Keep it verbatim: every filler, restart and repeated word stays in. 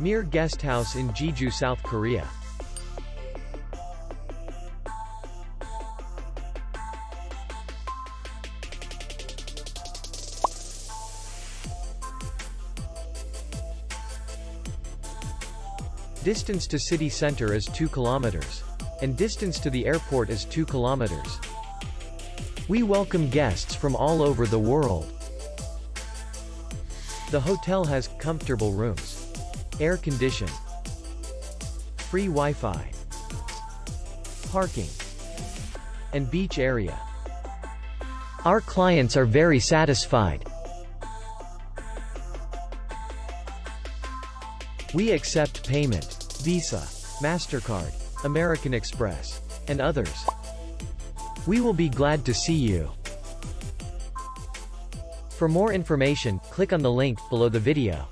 Mir Guesthouse in Jeju, South Korea. Distance to city center is two kilometers. And distance to the airport is two kilometers. We welcome guests from all over the world. The hotel has comfortable rooms, air condition, free Wi-Fi, parking, and beach area. Our clients are very satisfied. We accept payment, Visa, MasterCard, American Express, and others. We will be glad to see you. For more information, click on the link below the video.